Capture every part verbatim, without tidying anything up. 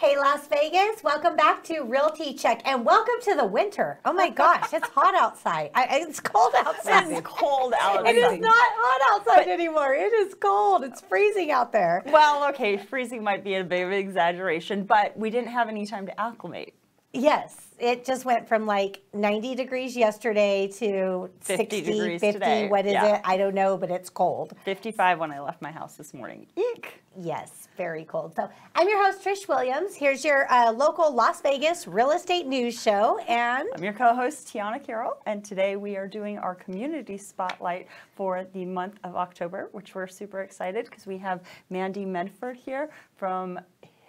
Hey, Las Vegas, welcome back to Realty Check, and welcome to the winter. Oh my gosh, it's hot outside. I, it's cold outside. It's cold outside. It is not hot outside but, anymore. It is cold. It's freezing out there. Well, okay, freezing might be a bit of an exaggeration, but we didn't have any time to acclimate. Yes, it just went from like ninety degrees yesterday to fifty, sixty, fifty, today. What is yeah. it? I don't know, but it's cold. fifty-five when I left my house this morning. Eek. Yes, very cold. So I'm your host, Trish Williams. Here's your uh, local Las Vegas real estate news show. And I'm your co-host, Tiana Carroll. And today we are doing our community spotlight for the month of October, which we're super excited because we have Mandie Medford here from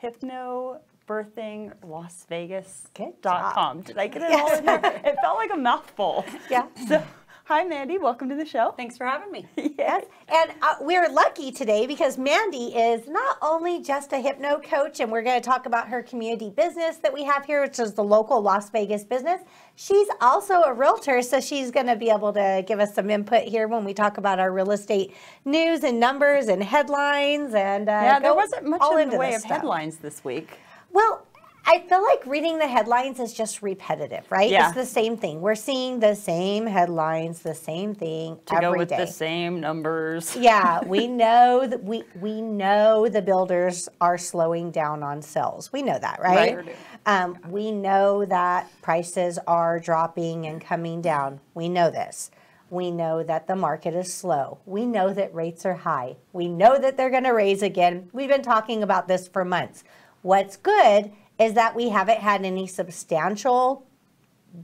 HypnoBirthing Birthing Las Vegas dot com. Did I get it all in there? It felt like a mouthful. Yeah. So, hi, Mandie. Welcome to the show. Thanks for having me. Yes. And uh, we're lucky today because Mandie is not only just a hypno coach, and we're going to talk about her community business that we have here, which is the local Las Vegas business. She's also a realtor, so she's going to be able to give us some input here when we talk about our real estate news and numbers and headlines. And uh, yeah, there wasn't much in the way of headlines this week. Well, I feel like reading the headlines is just repetitive, right? Yeah. It's the same thing. We're seeing the same headlines, the same thing every day. To go with the same numbers. Yeah, we know that we we know the builders are slowing down on sales. We know that, right? Right. Um, yeah. We know that prices are dropping and coming down. We know this. We know that the market is slow. We know that rates are high. We know that they're going to raise again. We've been talking about this for months. What's good is that we haven't had any substantial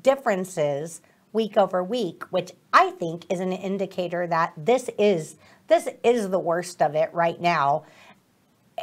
differences week over week, which I think is an indicator that this is this is the worst of it right now.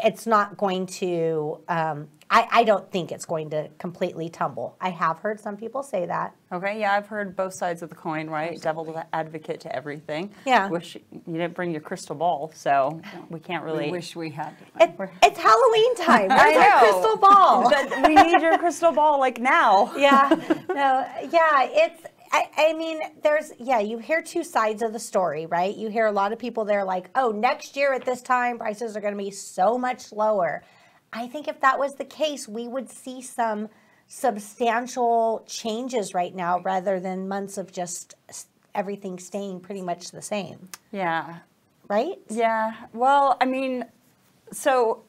It's not going to, um, I, I don't think it's going to completely tumble. I have heard some people say that. Okay, yeah, I've heard both sides of the coin, right? Absolutely. Devil advocate to everything. Yeah. Wish you didn't bring your crystal ball, so we can't really. We wish we had. It, it's Halloween time. Where's our crystal ball? But we need your crystal ball like now. Yeah. No. Yeah. It's. I, I mean, there's. Yeah. You hear two sides of the story, right? You hear a lot of people there like, oh, next year at this time prices are going to be so much lower. I think if that was the case, we would see some substantial changes right now rather than months of just everything staying pretty much the same. Yeah. Right? Yeah. Well, I mean, so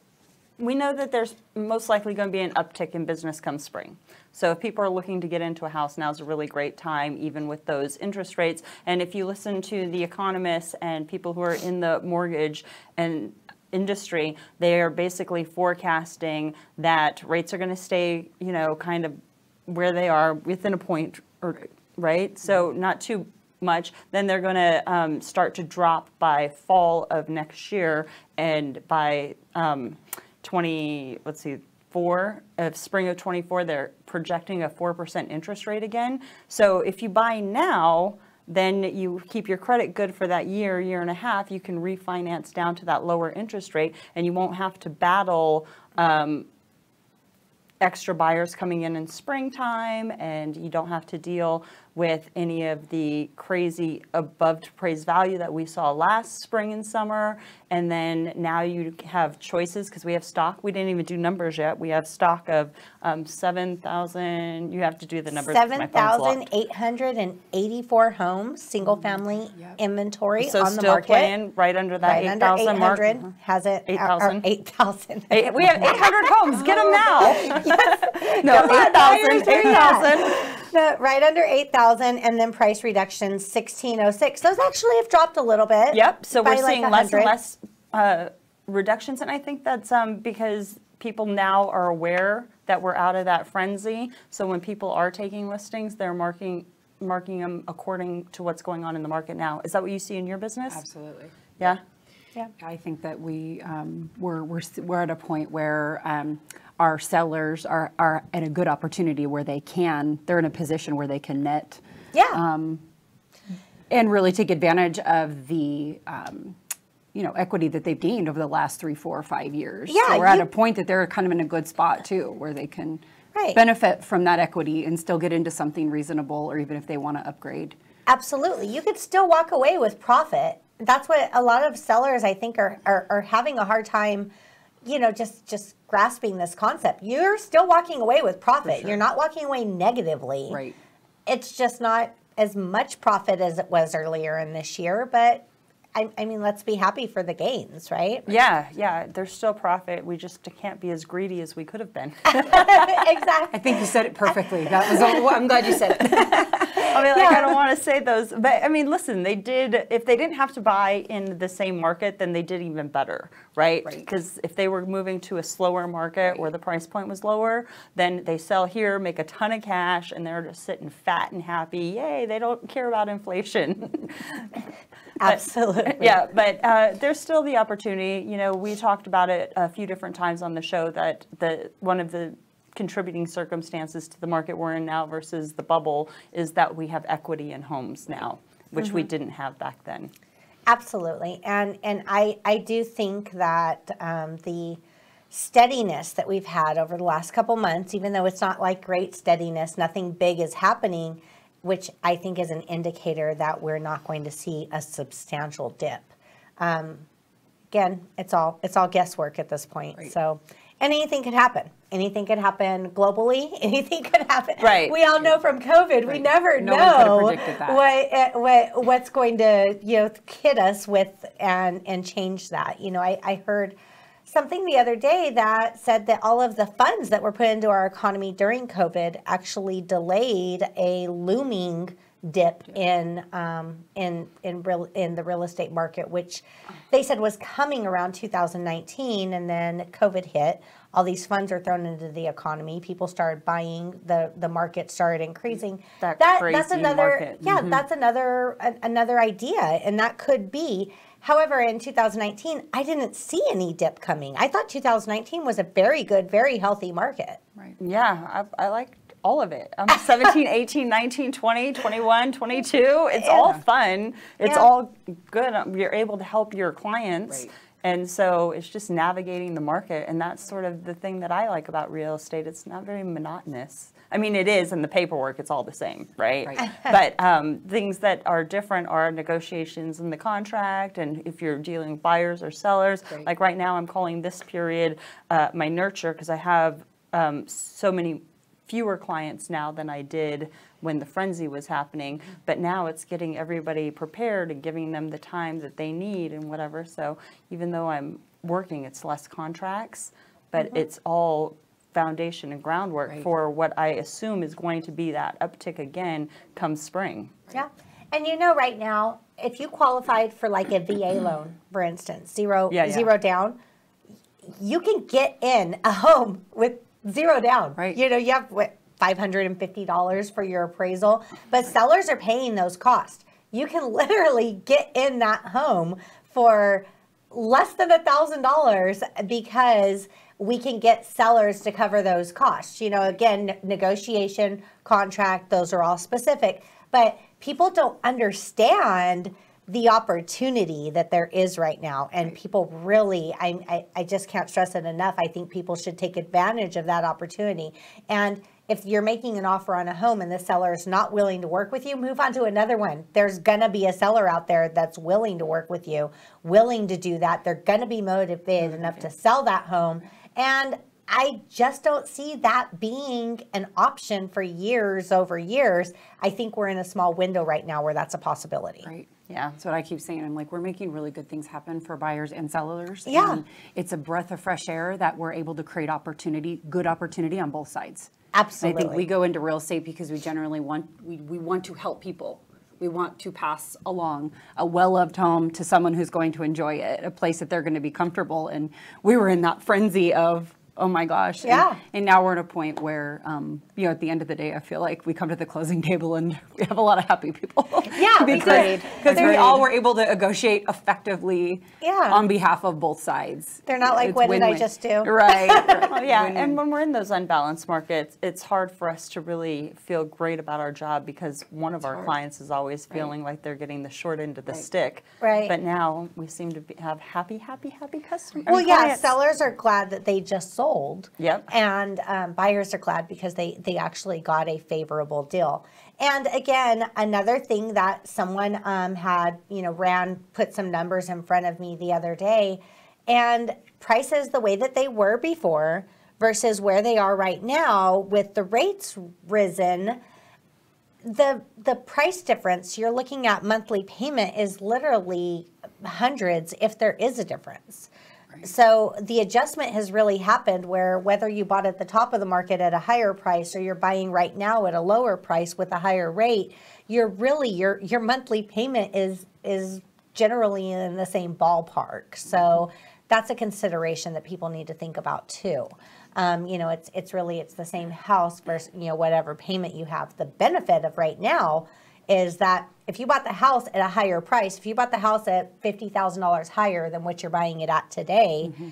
we know that there's most likely going to be an uptick in business come spring. So if people are looking to get into a house, now's a really great time, even with those interest rates. And if you listen to the economists and people who are in the mortgage and industry, they are basically forecasting that rates are going to stay, you know, kind of where they are within a point, or, right? So not too much. Then they're going to um, start to drop by fall of next year, and by um, twenty, let's see, four of spring of twenty-four, they're projecting a four percent interest rate again. So if you buy now, then you keep your credit good for that year, year and a half, you can refinance down to that lower interest rate, and you won't have to battle um, extra buyers coming in in springtime, and you don't have to deal with any of the crazy above-to-praise value that we saw last spring and summer. And then now you have choices because we have stock. We didn't even do numbers yet. We have stock of um, seven thousand. You have to do the numbers. seven thousand eight hundred eighty-four homes, single-family yep. inventory so on the market. So still playing right under that eight thousand mark. Right under eight hundred mark. Has it. eight thousand. eight thousand. Eight, we have eight hundred homes. Get them now. Yes. No, eight thousand. eight thousand. No, right under eight thousand, and then price reduction sixteen oh six. Those actually have dropped a little bit. Yep. So we're seeing like less and less uh, reductions, and I think that's um, because people now are aware that we're out of that frenzy. So when people are taking listings, they're marking marking them according to what's going on in the market now. Is that what you see in your business? Absolutely. Yeah. Yeah. I think that we um, we're we're we're at a point where. Um, Our sellers are, are at a good opportunity where they can, they're in a position where they can net. Yeah. Um, and really take advantage of the, um, you know, equity that they've gained over the last three, four, five years. Yeah. So we're you, at a point that they're kind of in a good spot too, where they can right. benefit from that equity and still get into something reasonable, or even if they want to upgrade. Absolutely. You could still walk away with profit. That's what a lot of sellers, I think, are, are, are having a hard time you know, just just grasping this concept. You're still walking away with profit. Sure. You're not walking away negatively. Right. It's just not as much profit as it was earlier in this year, but I, I mean, let's be happy for the gains, right? Yeah, yeah. There's still profit. We just can't be as greedy as we could have been. Exactly. I think you said it perfectly. That was. All, I'm glad you said it. I mean, like, yeah. I don't want to say those, but I mean, listen. They did. If they didn't have to buy in the same market, then they did even better, right? Because right. if they were moving to a slower market right. where the price point was lower, then they sell here, make a ton of cash, and they're just sitting fat and happy. Yay! They don't care about inflation. But, absolutely. Yeah, but uh, there's still the opportunity. You know, we talked about it a few different times on the show that the one of the contributing circumstances to the market we're in now versus the bubble is that we have equity in homes now, which mm-hmm. we didn't have back then. Absolutely. And and I, I do think that um, the steadiness that we've had over the last couple months, even though it's not like great steadiness, nothing big is happening, which I think is an indicator that we're not going to see a substantial dip. Um, again, it's all it's all guesswork at this point. Right. So, and anything could happen. Anything could happen globally. Anything could happen. Right. We all know from COVID. Right. We never no know one could have predicted that. what what what's going to you know hit us with and and change that. You know, I, I heard something the other day that said that all of the funds that were put into our economy during COVID actually delayed a looming dip in um, in in real in the real estate market, which they said was coming around two thousand nineteen, and then COVID hit. All these funds are thrown into the economy. People started buying. the The market started increasing. That, that crazy that's another market. yeah, mm-hmm. that's another a, another idea, and that could be. However, in two thousand nineteen, I didn't see any dip coming. I thought two thousand nineteen was a very good, very healthy market. Right. Yeah, I, I liked all of it. I'm seventeen, eighteen, nineteen, twenty, twenty-one, twenty-two. It's yeah. all fun. It's yeah. all good. You're able to help your clients. Right. And so it's just navigating the market. And that's sort of the thing that I like about real estate. It's not very monotonous. I mean, it is in the paperwork. It's all the same, right? right. But um, things that are different are negotiations in the contract. And if you're dealing with buyers or sellers, right. like right now I'm calling this period uh, my nurture because I have um, so many fewer clients now than I did when the frenzy was happening, but now it's getting everybody prepared and giving them the time that they need and whatever. So even though I'm working, it's less contracts, but mm-hmm. it's all foundation and groundwork right. for what I assume is going to be that uptick again come spring. Yeah, and you know right now, if you qualified for like a V A loan, for instance, zero, yeah, yeah. zero down, you can get in a home with zero down. Right. You know, you have what, five hundred fifty dollars for your appraisal, but sellers are paying those costs. You can literally get in that home for less than one thousand dollars because we can get sellers to cover those costs. You know, again, negotiation, contract, those are all specific, but people don't understand the opportunity that there is right now. And people really, I, I, I just can't stress it enough. I think people should take advantage of that opportunity. And if you're making an offer on a home and the seller is not willing to work with you, move on to another one. There's gonna be a seller out there that's willing to work with you, willing to do that. They're gonna be motivated mm-hmm. enough to sell that home. And I just don't see that being an option for years over years. I think we're in a small window right now where that's a possibility. Right. Yeah, that's what I keep saying. I'm like, we're making really good things happen for buyers and sellers. Yeah. And it's a breath of fresh air that we're able to create opportunity, good opportunity on both sides. Absolutely. And I think we go into real estate because we generally want, we, we want to help people. We want to pass along a well-loved home to someone who's going to enjoy it, a place that they're going to be comfortable. And we were in that frenzy of, oh my gosh. Yeah. And, and now we're at a point where, um, you know, at the end of the day, I feel like we come to the closing table and we have a lot of happy people. Yeah, because, because we all were able to negotiate effectively yeah. on behalf of both sides. They're not like, it's what win-win. did I just do? Right. right. Oh, yeah. Win-win. And when we're in those unbalanced markets, it's hard for us to really feel great about our job because one of it's our hard. clients is always feeling right. like they're getting the short end of the right. stick. Right. But now we seem to be, have happy, happy, happy customers. Well, yeah, clients. sellers are glad that they just sold. Sold, yep. And um, buyers are glad because they, they actually got a favorable deal. And again, another thing that someone um, had, you know, ran, put some numbers in front of me the other day, and prices the way that they were before versus where they are right now with the rates risen, the the price difference you're looking at monthly payment is literally hundreds if there is a difference. Right. So the adjustment has really happened where whether you bought at the top of the market at a higher price or you're buying right now at a lower price with a higher rate, you're really your your monthly payment is is generally in the same ballpark. So that's a consideration that people need to think about too. Um, you know, it's it's really, it's the same house versus, you know, whatever payment you have. The benefit of right now is that if you bought the house at a higher price, if you bought the house at fifty thousand dollars higher than what you're buying it at today, mm-hmm.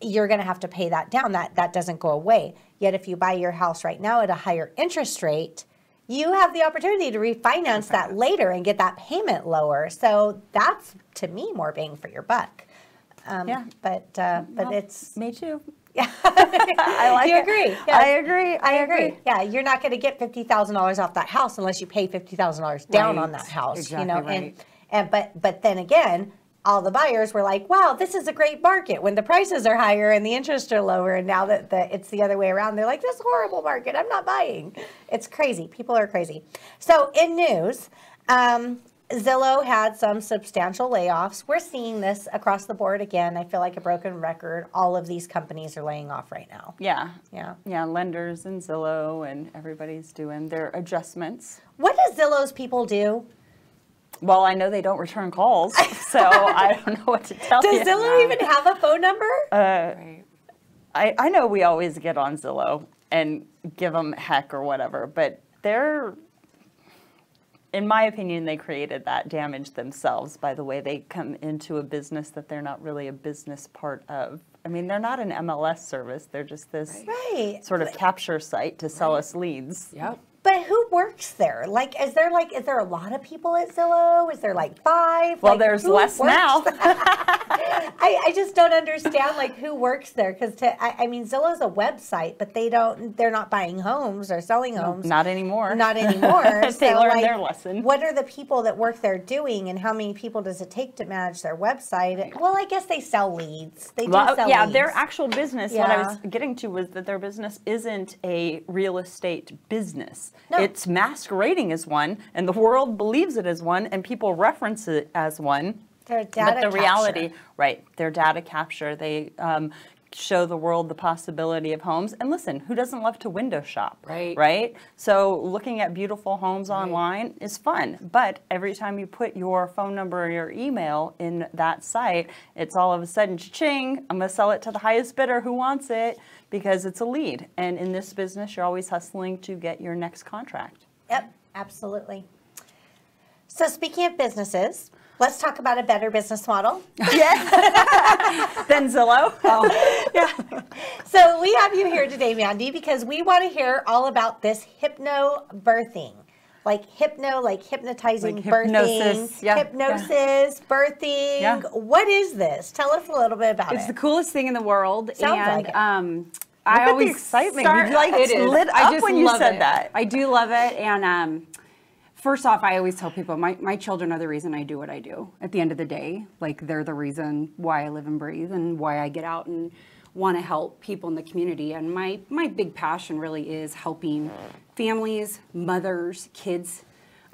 you're going to have to pay that down. That, that doesn't go away. Yet if you buy your house right now at a higher interest rate, you have the opportunity to refinance okay. that later and get that payment lower. So that's, to me, more bang for your buck. Um, yeah. But, uh, but well, it's... Me too. Yeah. I like you it. agree. Yeah. I agree. I agree. Yeah, you're not going to get fifty thousand dollars off that house unless you pay fifty thousand dollars down right. on that house. Exactly, you know, right. and, and but but then again, all the buyers were like, "Wow, this is a great market when the prices are higher and the interests are lower." And now that the, it's the other way around, they're like, "This horrible market. I'm not buying." It's crazy. People are crazy. So in news, um, Zillow had some substantial layoffs. We're seeing this across the board again. I feel like a broken record. All of these companies are laying off right now. Yeah. Yeah. Yeah, lenders and Zillow and everybody's doing their adjustments. What does Zillow's people do? Well, I know they don't return calls, so I don't know what to tell does you. Does Zillow no. even have a phone number? Uh, right. I, I know we always get on Zillow and give them heck or whatever, but they're... In my opinion, they created that damage themselves by the way they come into a business that they're not really a business part of. I mean, they're not an M L S service. They're just this right. sort of but, capture site to sell right. us leads. Yep. But who works there? Like, is there like, is there a lot of people at Zillow? Is there like five? Well, like, there's less works? now. I, I just don't understand like who works there because I, I mean Zillow's a website, but they don't. They're not buying homes or selling homes. Not anymore. Not anymore. They so, learned like, their lesson. What are the people that work there doing, and how many people does it take to manage their website? Well, I guess they sell leads. They do well, sell yeah, leads. Yeah, their actual business. Yeah. What I was getting to was that their business isn't a real estate business. No. It's masquerading as one, and the world believes it as one, and people reference it as one. Their data but the capture. reality, right, their data capture. They um, show the world the possibility of homes. And listen, who doesn't love to window shop, right? right? So looking at beautiful homes right. online is fun, but every time you put your phone number or your email in that site, it's all of a sudden, cha-ching, I'm going to sell it to the highest bidder who wants it. Because it's a lead, and in this business, you're always hustling to get your next contract. Yep, absolutely. So speaking of businesses, let's talk about a better business model. Yes. Than Zillow. Oh. Yeah. So we have you here today, Mandie, because we want to hear all about this hypnobirthing. Like hypno, like hypnotizing, like hypnosis, birthing, yeah. hypnosis, yeah. birthing. Yeah. What is this? Tell us a little bit about it's it. It's the coolest thing in the world. Sounds and, like it. Um, I always the excitement. Start, you like it lit up I just when you said it. that. I do love it. And um, first off, I always tell people my, my children are the reason I do what I do. At the end of the day, like they're the reason why I live and breathe and why I get out and want to help people in the community. And my my big passion really is helping families, mothers, kids.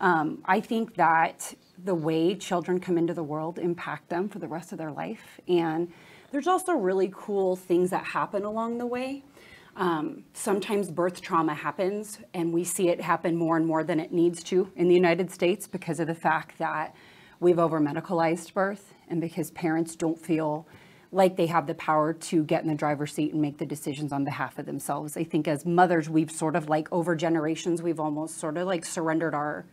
Um, I think that the way children come into the world impact them for the rest of their life. And there's also really cool things that happen along the way. Um, sometimes birth trauma happens, and we see it happen more and more than it needs to in the United States because of the fact that we've over-medicalized birth and because parents don't feel like they have the power to get in the driver's seat and make the decisions on behalf of themselves. I think as mothers, we've sort of like over generations, we've almost sort of like surrendered our,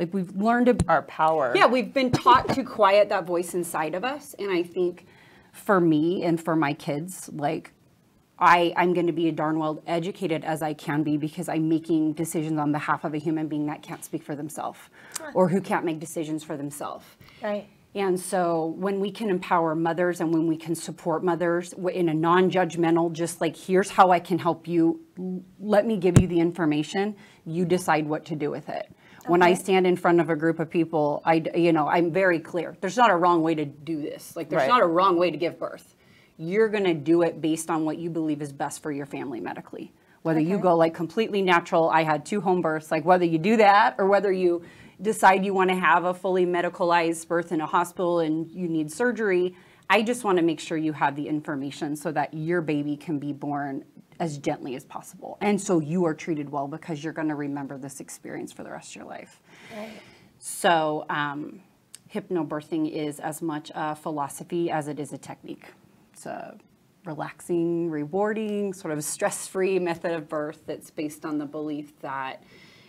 like we've learned about our power. Yeah, we've been taught to quiet that voice inside of us. And I think for me and for my kids, like I, I'm going to be as darn well educated as I can be because I'm making decisions on behalf of a human being that can't speak for themselves or who can't make decisions for themselves. Right. And so when we can empower mothers and when we can support mothers in a non-judgmental, just like, here's how I can help you. Let me give you the information. You decide what to do with it. Okay. When I stand in front of a group of people, I, you know, I'm very clear. There's not a wrong way to do this. Like, there's right. not a wrong way to give birth. You're going to do it based on what you believe is best for your family medically. Whether okay. you go like completely natural, I had two home births, like whether you do that or whether you decide you want to have a fully medicalized birth in a hospital and you need surgery, I just want to make sure you have the information so that your baby can be born as gently as possible. And so you are treated well because you're going to remember this experience for the rest of your life. Right. So um, hypnobirthing is as much a philosophy as it is a technique. It's a relaxing, rewarding, sort of stress-free method of birth that's based on the belief that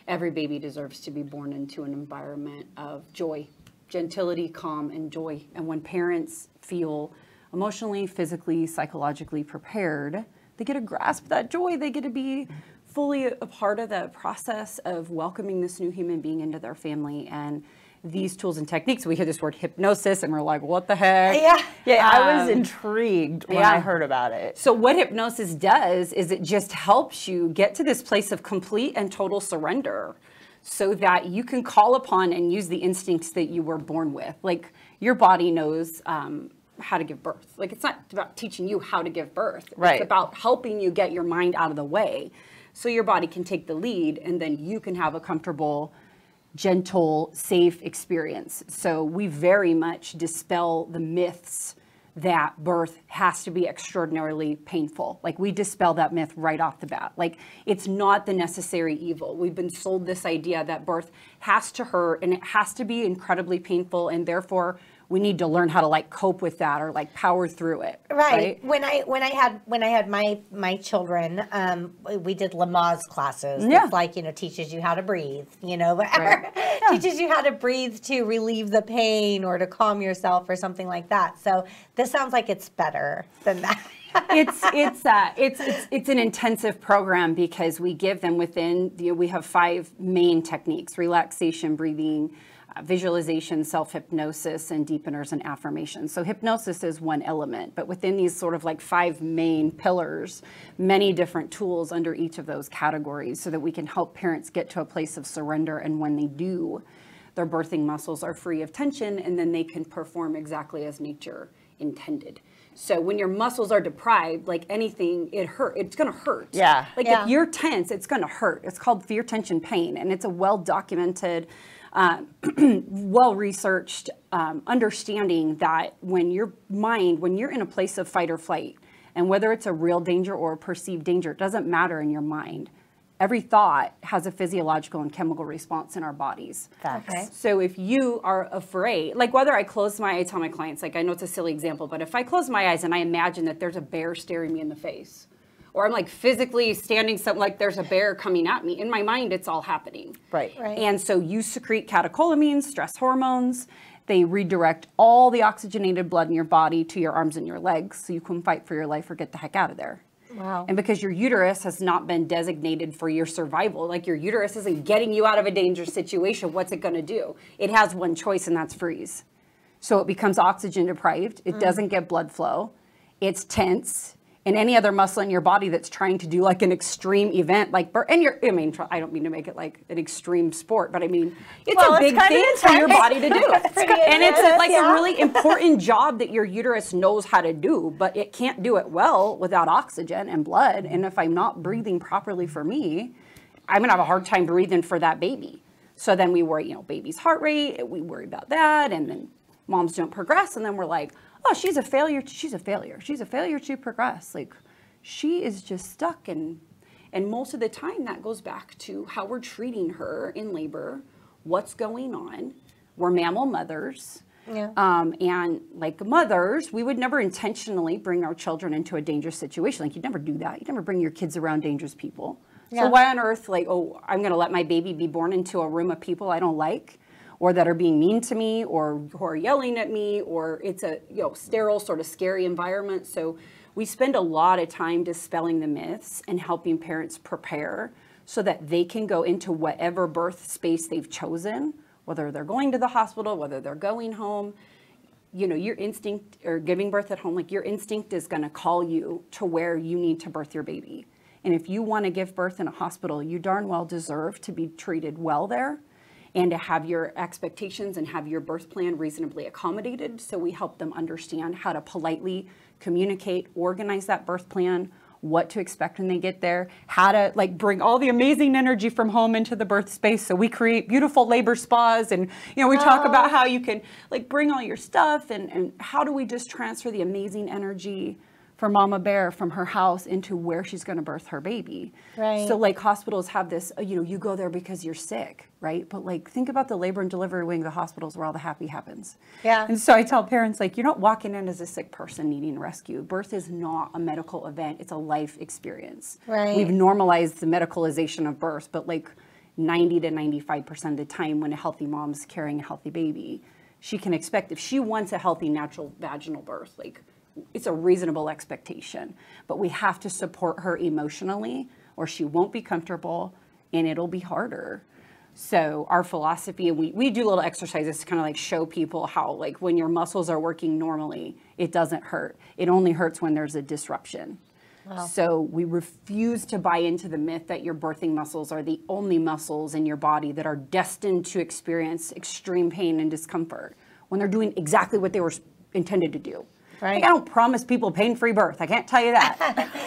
every baby deserves to be born into an environment of joy, gentility, calm, and joy. And when parents feel emotionally, physically, psychologically prepared, they get to grasp that joy. They get to be fully a part of the process of welcoming this new human being into their family. And these tools and techniques, we hear this word hypnosis and we're like, what the heck? Yeah, yeah. Um, I was intrigued when yeah. I heard about it. So what hypnosis does is it just helps you get to this place of complete and total surrender so that you can call upon and use the instincts that you were born with. Like, your body knows um, how to give birth. Like, it's not about teaching you how to give birth. Right. It's about helping you get your mind out of the way so your body can take the lead, and then you can have a comfortable, gentle, safe experience. So we very much dispel the myths that birth has to be extraordinarily painful. Like, we dispel that myth right off the bat. Like, it's not the necessary evil. We've been sold this idea that birth has to hurt and it has to be incredibly painful, and therefore we need to learn how to like cope with that or like power through it. Right. right? When I when I had when I had my my children, um, we did Lamaze classes. Yeah. It's like, you know, teaches you how to breathe. You know, whatever. Right. Yeah. Teaches you how to breathe to relieve the pain or to calm yourself or something like that. So this sounds like it's better than that. it's it's uh, it's it's it's an intensive program because we give them within the, we have five main techniques: relaxation, breathing, visualization, self-hypnosis, and deepeners and affirmations. So hypnosis is one element, but within these sort of like five main pillars, many different tools under each of those categories so that we can help parents get to a place of surrender. And when they do, their birthing muscles are free of tension, and then they can perform exactly as nature intended. So when your muscles are deprived, like anything, it hurt. It's going to hurt. Yeah. Like yeah. if you're tense, it's going to hurt. It's called fear, tension, pain. And it's a well-documented, Uh, well-researched um, understanding that when your mind, when you're in a place of fight or flight, and whether it's a real danger or a perceived danger, it doesn't matter in your mind. Every thought has a physiological and chemical response in our bodies. Okay. So if you are afraid, like whether I close my eyes, I tell my clients, like, I know it's a silly example, but if I close my eyes and I imagine that there's a bear staring me in the face, or I'm like physically standing something like there's a bear coming at me. In my mind, it's all happening. Right. right. And so you secrete catecholamines, stress hormones. They redirect all the oxygenated blood in your body to your arms and your legs so you can fight for your life or get the heck out of there. Wow. And because your uterus has not been designated for your survival, like your uterus isn't getting you out of a dangerous situation, what's it going to do? It has one choice, and that's freeze. So it becomes oxygen deprived. It mm. doesn't get blood flow. It's tense. And any other muscle in your body that's trying to do like an extreme event, like birth, and you're, I mean, I don't mean to make it like an extreme sport, but I mean, it's well, a big it's thing for your body to do. it's and it's a, like yeah. a really important job that your uterus knows how to do, but it can't do it well without oxygen and blood. And if I'm not breathing properly for me, I'm gonna have a hard time breathing for that baby. So then we worry, you know, baby's heart rate, we worry about that, and then moms don't progress, and then we're like, oh, she's a failure. She's a failure. She's a failure to progress. Like, she is just stuck. And, and most of the time that goes back to how we're treating her in labor, what's going on. We're mammal mothers. Yeah. Um, and like mothers, we would never intentionally bring our children into a dangerous situation. Like, you'd never do that. You'd never bring your kids around dangerous people. Yeah. So why on earth, like, oh, I'm going to let my baby be born into a room of people I don't like, or that are being mean to me, or who are yelling at me, or it's a, you know, sterile, sort of scary environment. So we spend a lot of time dispelling the myths and helping parents prepare so that they can go into whatever birth space they've chosen, whether they're going to the hospital, whether they're going home. You know, your instinct, or giving birth at home, like your instinct is gonna call you to where you need to birth your baby. And if you wanna give birth in a hospital, you darn well deserve to be treated well there. and to have your expectations and have your birth plan reasonably accommodated. So we help them understand how to politely communicate, organize that birth plan, what to expect when they get there, how to like bring all the amazing energy from home into the birth space. So we create beautiful labor spas, and you know, we oh. talk about how you can like bring all your stuff, and, and how do we just transfer the amazing energy for Mama Bear from her house into where she's going to birth her baby. Right. So like hospitals have this, you know, you go there because you're sick, right? But like think about the labor and delivery wing of the hospitals where all the happy happens. Yeah. And so I tell parents, like, you're not walking in as a sick person needing rescue. Birth is not a medical event. It's a life experience. Right. We've normalized the medicalization of birth, but like ninety to ninety-five percent of the time when a healthy mom's carrying a healthy baby, she can expect, if she wants a healthy natural vaginal birth, like, it's a reasonable expectation, but we have to support her emotionally or she won't be comfortable and it'll be harder. So our philosophy, and we, we do little exercises to kind of like show people how like when your muscles are working normally, it doesn't hurt. It only hurts when there's a disruption. Wow. So we refuse to buy into the myth that your birthing muscles are the only muscles in your body that are destined to experience extreme pain and discomfort when they're doing exactly what they were intended to do. Right. Like, I don't promise people pain-free birth. I can't tell you that.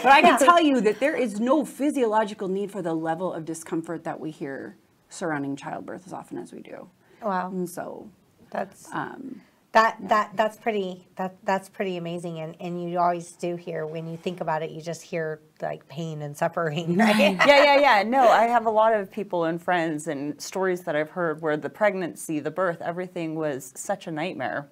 But I can tell you that there is no physiological need for the level of discomfort that we hear surrounding childbirth as often as we do. Wow. And so that's um, that yeah. that that's pretty that that's pretty amazing. And and you always do hear, when you think about it, you just hear like pain and suffering. Right? yeah, yeah, yeah. No, I have a lot of people and friends and stories that I've heard where the pregnancy, the birth, everything was such a nightmare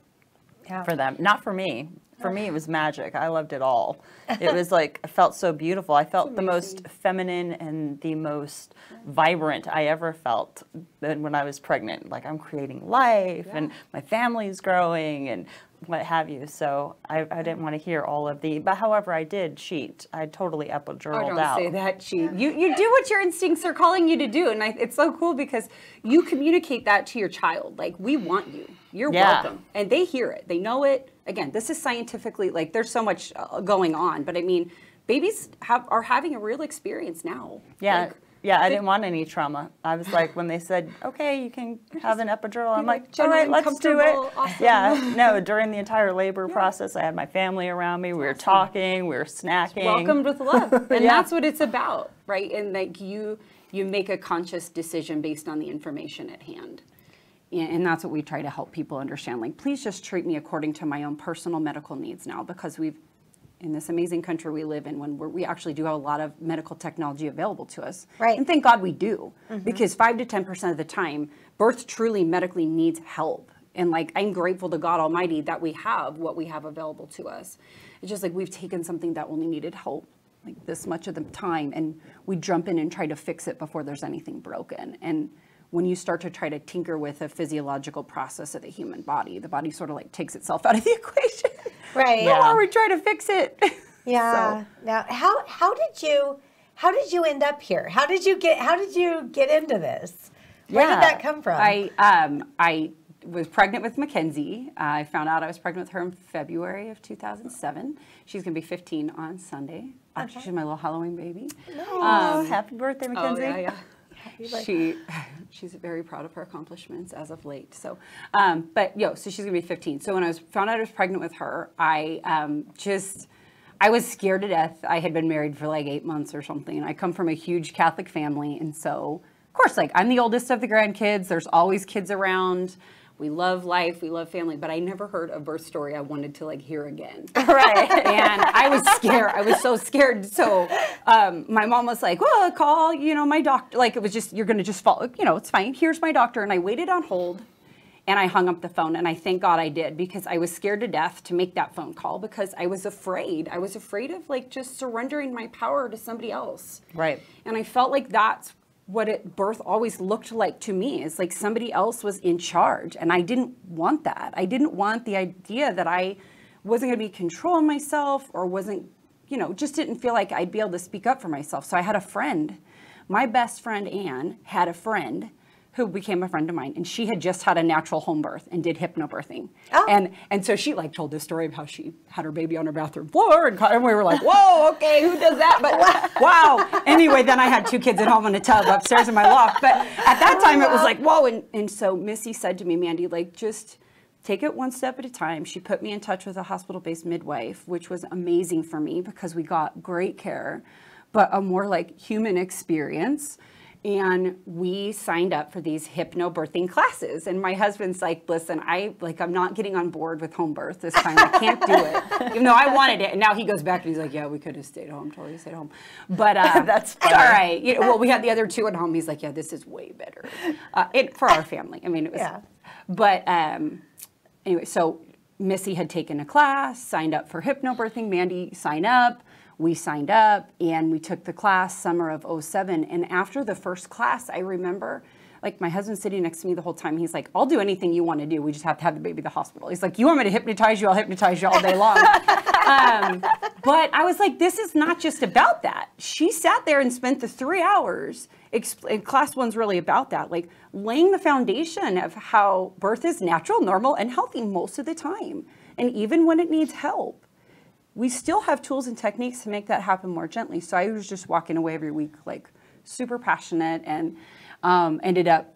yeah. for them. Not for me. For me, it was magic. I loved it all. It was like, it felt so beautiful. I felt the most feminine and the most vibrant I ever felt when I was pregnant. Like, I'm creating life yeah. and my family's growing and what have you. So I, I didn't want to hear all of the, but however, I did cheat. I totally epiduraled out. Oh, don't out. say that, cheat. You, you do what your instincts are calling you to do. And I, it's so cool because you communicate that to your child. Like, we want you. You're yeah. welcome. And they hear it. They know it. Again, this is scientifically, like, there's so much going on. But I mean, babies have, are having a real experience now. Yeah. Like, Yeah, I didn't want any trauma. I was like, when they said, okay, you can have an epidural, I'm like, all right, let's do it. Awesome. Yeah, no, during the entire labor yeah. process, I had my family around me. We were talking, we were snacking. Welcomed with love. And yeah. that's what it's about, right? And like you, you make a conscious decision based on the information at hand. And that's what we try to help people understand. Like, please just treat me according to my own personal medical needs now, because we've, in this amazing country we live in, when we're, we actually do have a lot of medical technology available to us. Right. And thank God we do, mm-hmm. because five to ten percent of the time, birth truly medically needs help. And like, I'm grateful to God Almighty that we have what we have available to us. It's just like, we've taken something that only needed help like this much of the time, and we jump in and try to fix it before there's anything broken. And when you start to try to tinker with a physiological process of the human body, the body sort of like takes itself out of the equation. Right. The more we try to fix it. Yeah. So. Now, how how did you how did you end up here? How did you get how did you get into this? Where yeah. did that come from? I um I was pregnant with Mackenzie. Uh, I found out I was pregnant with her in February of two thousand seven. She's gonna be fifteen on Sunday. Actually, okay. she's my little Halloween baby. No. Um, happy birthday, Mackenzie. Oh, yeah, yeah. She, she's very proud of her accomplishments as of late. So, um, but yo, so she's gonna be fifteen. So when I was found out I was pregnant with her, I um, just, I was scared to death. I had been married for like eight months or something. And I come from a huge Catholic family. And so, of course, like I'm the oldest of the grandkids. There's always kids around. We love life, we love family, but I never heard a birth story I wanted to like hear again. Right. And I was scared, I was so scared. So um, my mom was like, well, call, you know, my doctor. Like it was just, you're gonna just fall, you know, it's fine, here's my doctor. And I waited on hold and I hung up the phone, and I thank God I did, because I was scared to death to make that phone call because I was afraid. I was afraid of like just surrendering my power to somebody else. Right. And I felt like that's what it, birth always looked like to me. It's like somebody else was in charge, and I didn't want that. I didn't want the idea that I wasn't going to be controlling myself or wasn't, you know, just didn't feel like I'd be able to speak up for myself. So I had a friend. My best friend, Anne, had a friend who became a friend of mine, and she had just had a natural home birth and did hypnobirthing. Oh. And, and so she like told this story of how she had her baby on her bathroom floor, and, and we were like, whoa, okay, who does that? But wow. Anyway, then I had two kids at home in a tub upstairs in my loft. But at that time it was like, whoa. And, and so Missy said to me, Mandie, like, just take it one step at a time. She put me in touch with a hospital-based midwife, which was amazing for me because we got great care, but a more like human experience. And we signed up for these hypnobirthing classes. And my husband's like, listen, I, like, I'm not getting on board with home birth this time. I can't do it. Even though I wanted it. And now he goes back and he's like, yeah, we could have stayed home. Totally stayed home. But uh, that's funny. All right. You know, well, we had the other two at home. He's like, yeah, this is way better. Uh, it, for our family. I mean, it was, yeah. But um, anyway, so Missy had taken a class, signed up for hypnobirthing. Mandie, sign up. We signed up and we took the class summer of oh seven. And after the first class, I remember, like, my husband sitting next to me the whole time. He's like, I'll do anything you want to do. We just have to have the baby at the hospital. He's like, you want me to hypnotize you? I'll hypnotize you all day long. um, but I was like, this is not just about that. She sat there and spent the three hours. And class one's really about that, like laying the foundation of how birth is natural, normal, and healthy most of the time. And even when it needs help, we still have tools and techniques to make that happen more gently. So I was just walking away every week, like, super passionate, and um, ended up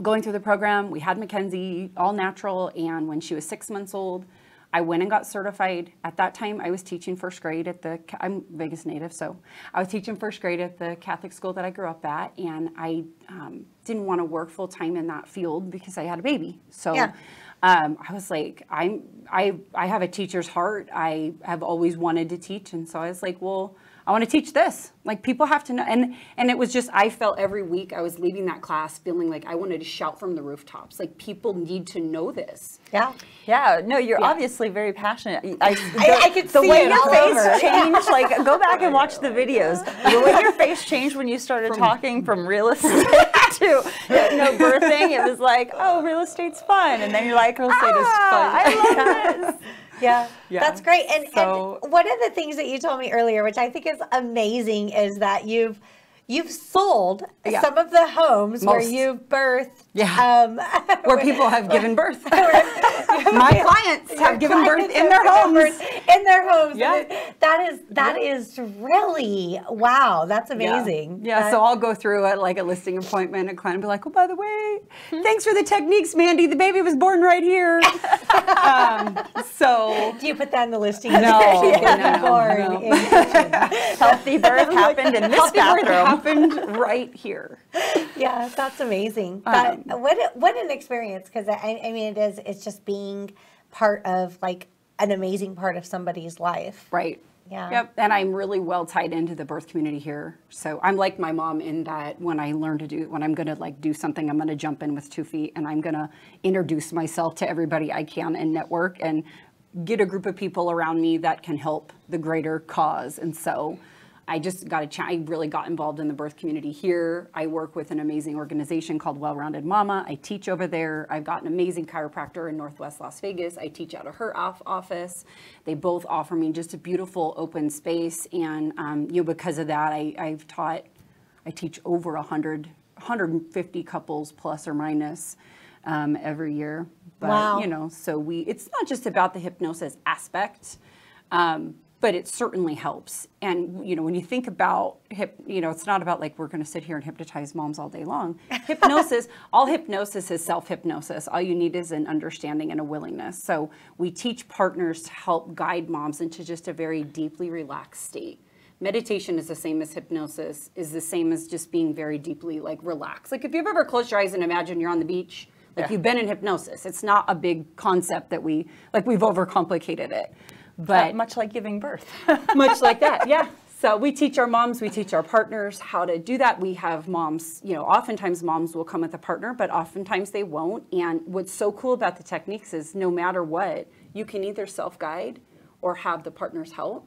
going through the program. We had Mackenzie, all natural, and when she was six months old, I went and got certified. At that time, I was teaching first grade at the, I'm Vegas native, so I was teaching first grade at the Catholic school that I grew up at, and I um, didn't want to work full time in that field because I had a baby. So. Yeah. Um, I was like, I'm, I, I have a teacher's heart. I have always wanted to teach. And so I was like, well, I want to teach this. Like, people have to know. And, and it was just, I felt every week I was leaving that class feeling like I wanted to shout from the rooftops. Like, people need to know this. Yeah. Yeah. No, you're yeah. obviously very passionate. I, the, I, I could the see way it your face over. changed. Like, go back and watch the videos. The way your face changed when you started from, talking from real estate. To hypnobirthing, it was like, oh, real estate's fun, and then you're like, real estate ah, is fun. I love this. Yeah, yeah, that's great. And, so, and one of the things that you told me earlier, which I think is amazing, is that you've you've sold yeah. some of the homes Most. where you've birthed, yeah, um, where people have given birth. My clients have given birth in their homes. In their homes. Yeah. That is that yeah. is really, wow, that's amazing. Yeah, yeah. That, so I'll go through a, like a listing appointment, a client, and be like, oh, by the way, hmm? thanks for the techniques, Mandie. The baby was born right here. um, so. Do you put that in the listing? No. yeah. no, no, no. Healthy birth happened in this bathroom. Happened right here. Yeah, that's amazing. Um, but what, what an experience, because I, I mean, it is, it's just being part of, like, an amazing part of somebody's life. Right. Yeah. Yep. And I'm really well tied into the birth community here. So I'm like my mom in that when I learn to do, when I'm going to, like, do something, I'm going to jump in with two feet and I'm going to introduce myself to everybody I can and network and get a group of people around me that can help the greater cause. And so I just got a chance. I really got involved in the birth community here. I work with an amazing organization called Well-Rounded Mama. I teach over there. I've got an amazing chiropractor in Northwest Las Vegas. I teach out of her office. They both offer me just a beautiful open space. And um, you know, because of that, I, I've taught, I teach over one hundred, one hundred fifty couples plus or minus um, every year. But, wow. you know, so we, it's not just about the hypnosis aspect. Um, But it certainly helps. And, you know, when you think about, hip, you know, it's not about, like, we're going to sit here and hypnotize moms all day long. Hypnosis, all hypnosis is self-hypnosis. All you need is an understanding and a willingness. So we teach partners to help guide moms into just a very deeply relaxed state. Meditation is the same as hypnosis, is the same as just being very deeply, like, relaxed. Like, if you've ever closed your eyes and imagined you're on the beach, like, yeah. you've been in hypnosis. It's not a big concept that we, like, we've overcomplicated it. But uh, much like giving birth. Much like that, yeah. So we teach our moms, we teach our partners how to do that. We have moms, you know, oftentimes moms will come with a partner, but oftentimes they won't. And what's so cool about the techniques is no matter what, you can either self-guide or have the partner's help.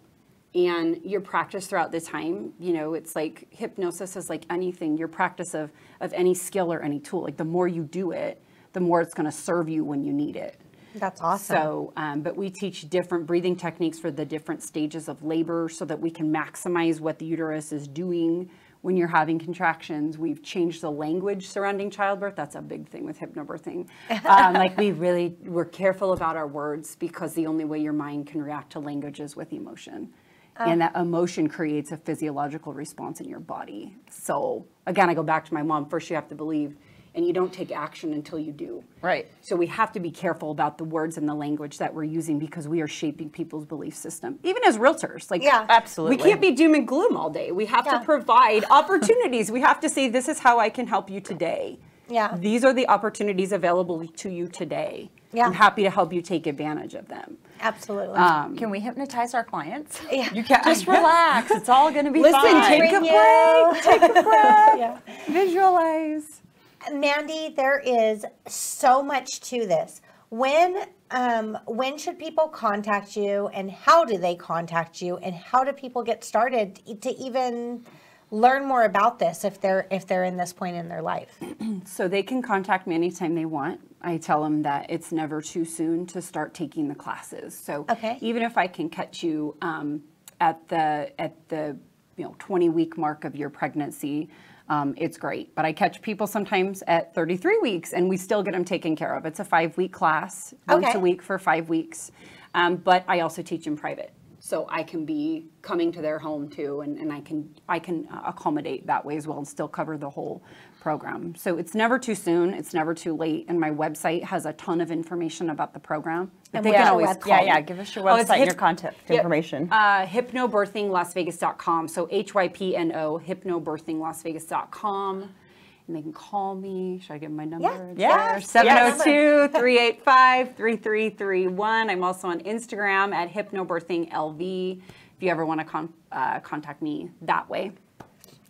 And your practice throughout the time, you know, it's like hypnosis is like anything, your practice of, of any skill or any tool. Like, the more you do it, the more it's going to serve you when you need it. That's awesome. So, um, but we teach different breathing techniques for the different stages of labor so that we can maximize what the uterus is doing when you're having contractions. We've changed the language surrounding childbirth. That's a big thing with hypnobirthing. Um, like we really, we're careful about our words, because the only way your mind can react to language is with emotion. Um, and that emotion creates a physiological response in your body. So again, I go back to my mom. First, you have to believe, and you don't take action until you do. Right. So we have to be careful about the words and the language that we're using, because we are shaping people's belief system, even as realtors. Like, yeah, absolutely. We can't be doom and gloom all day. We have yeah. to provide opportunities. We have to say, this is how I can help you today. Yeah. These are the opportunities available to you today. Yeah. I'm happy to help you take advantage of them. Absolutely. Um, can we hypnotize our clients? Yeah. You can. Just relax. It's all going to be Listen, fine. Listen, take a break. Take a break. Yeah. Visualize. Mandie, there is so much to this. When, um, when should people contact you, and how do they contact you, and how do people get started to even learn more about this if they're if they're in this point in their life? So they can contact me anytime they want. I tell them that it's never too soon to start taking the classes. So okay. even if I can catch you um, at the at the you know twenty week mark of your pregnancy, um, it's great. But I catch people sometimes at thirty-three weeks, and we still get them taken care of. It's a five week class, once okay. a week for five weeks. Um, but I also teach in private. So I can be coming to their home too, and, and I can I can accommodate that way as well, and still cover the whole program. So it's never too soon, it's never too late, and my website has a ton of information about the program. And they can always call. Yeah, yeah, give us your website oh, and hip, your contact yep. information. Uh, hypno birthing las vegas dot com, so H Y P N O, hypno birthing las vegas dot com. And they can call me. Should I give them my number? Yeah. seven oh two, three eight five, three three three one. I'm also on Instagram at hypno birthing L V if you ever want to con uh, contact me that way.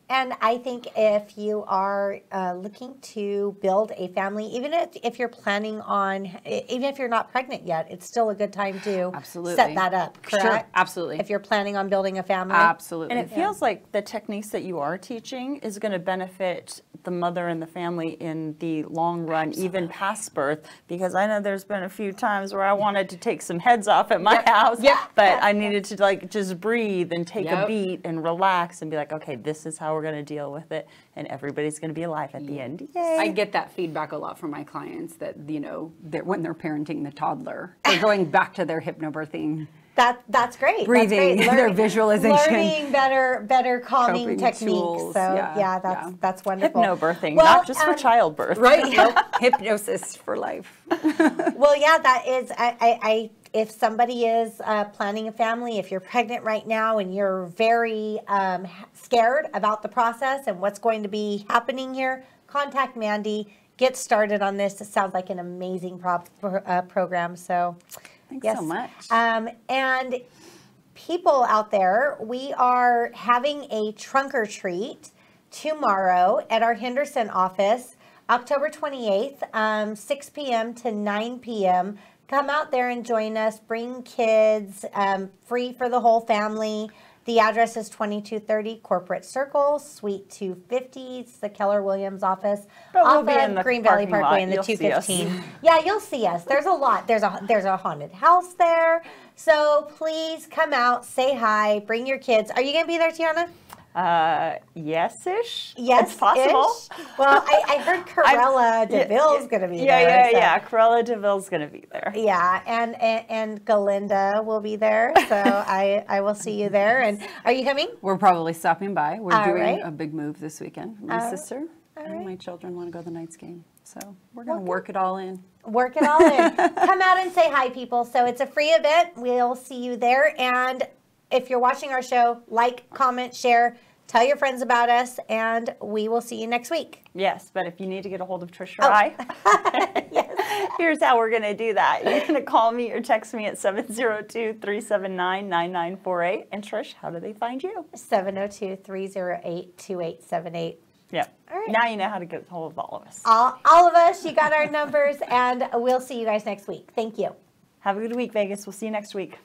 And I think if you are uh, looking to build a family, even if, if you're planning on, even if you're not pregnant yet, it's still a good time to absolutely. set that up, correct? Sure, absolutely. If you're planning on building a family. Absolutely. And it yeah. feels like the techniques that you are teaching is going to benefit the mother and the family in the long run, absolutely. even past birth, because I know there's been a few times where I wanted to take some heads off at my yep. house, yep. but yep. I needed to like just breathe and take yep. a beat and relax and be like, okay, this is how we're going to deal with it, and everybody's going to be alive at the end. Yay. I get that feedback a lot from my clients that, you know, that when they're parenting the toddler, they're going back to their hypnobirthing. That, that's great. Breathing, that's great. Learning, their visualization. Learning better, better calming techniques. Tools. So yeah, yeah, that's, yeah, that's wonderful. Hypnobirthing, well, not just um, for childbirth. Right. Nope. Hypnosis for life. Well, yeah, that is, I, I, I if somebody is uh, planning a family, if you're pregnant right now and you're very um, scared about the process and what's going to be happening here, contact Mandie. Get started on this. It sounds like an amazing prop, uh, program. So thanks yes. so much. Um, and people out there, we are having a trunk or treat tomorrow at our Henderson office, October twenty-eighth, um, six p m to nine p m Come out there and join us. Bring kids, um, free for the whole family. The address is twenty-two thirty Corporate Circle, Suite two fifty. It's the Keller Williams office. But off we'll of Green Valley Parkway in the two fifteen. Yeah, you'll see us. There's a lot. There's a there's a haunted house there. So please come out, say hi, bring your kids. Are you going to be there, Tiana? Uh, yes-ish. Yes, it's possible. Ish. Well, I, I heard Corella DeVille's yeah, going to be yeah, there. Yeah, yeah, so. yeah. Corella DeVille's going to be there. Yeah, and, and and Galinda will be there. So I I will see you there. And are you coming? We're probably stopping by. We're all doing right. a big move this weekend. My all sister right. and my children want to go to the Knights game, so we're going to okay. work it all in. Work it all in. Come out and say hi, people. So it's a free event. We'll see you there. And if you're watching our show, like, comment, share. Tell your friends about us, and we will see you next week. Yes, but if you need to get a hold of Trish or oh. I, yes. here's how we're going to do that. You're going to call me or text me at seven oh two, three seven nine, nine nine four eight. And Trish, how do they find you? seven oh two, three oh eight, two eight seven eight. Yeah. All right. Now you know how to get a hold of all of us. All, all of us. You got our numbers, and we'll see you guys next week. Thank you. Have a good week, Vegas. We'll see you next week.